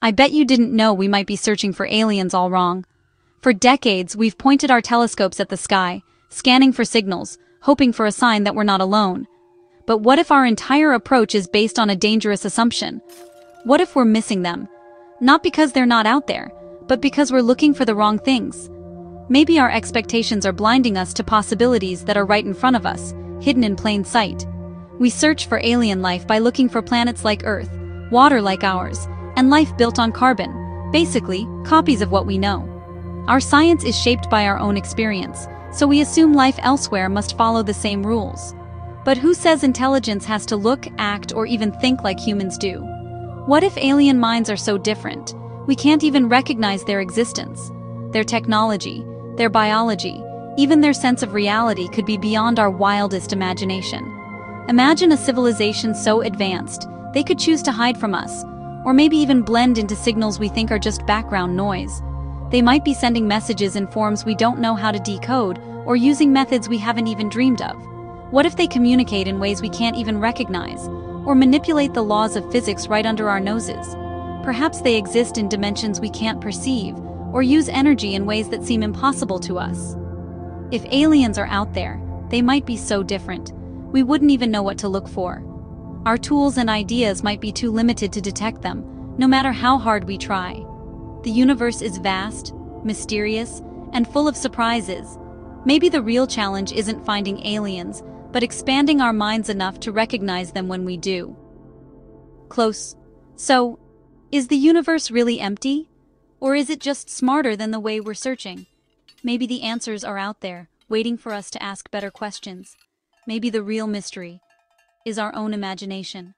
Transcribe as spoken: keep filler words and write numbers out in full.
I bet you didn't know we might be searching for aliens all wrong. For decades, we've pointed our telescopes at the sky, scanning for signals, hoping for a sign that we're not alone. But what if our entire approach is based on a dangerous assumption? What if we're missing them? Not because they're not out there, but because we're looking for the wrong things. Maybe our expectations are blinding us to possibilities that are right in front of us, hidden in plain sight. We search for alien life by looking for planets like Earth, water like ours, and life built on carbon, basically, copies of what we know. Our science is shaped by our own experience, so we assume life elsewhere must follow the same rules. But who says intelligence has to look, act, or even think like humans do? What if alien minds are so different, we can't even recognize their existence? Their technology, their biology, even their sense of reality could be beyond our wildest imagination. Imagine a civilization so advanced, they could choose to hide from us, or maybe even blend into signals we think are just background noise. They might be sending messages in forms we don't know how to decode, or using methods we haven't even dreamed of. What if they communicate in ways we can't even recognize, or manipulate the laws of physics right under our noses? Perhaps they exist in dimensions we can't perceive, or use energy in ways that seem impossible to us. If aliens are out there, they might be so different. We wouldn't even know what to look for. Our tools and ideas might be too limited to detect them, no matter how hard we try. The universe is vast, mysterious, and full of surprises. Maybe the real challenge isn't finding aliens, but expanding our minds enough to recognize them when we do. Close. So, is the universe really empty? Or is it just smarter than the way we're searching? Maybe the answers are out there, waiting for us to ask better questions. Maybe the real mystery is our own imagination.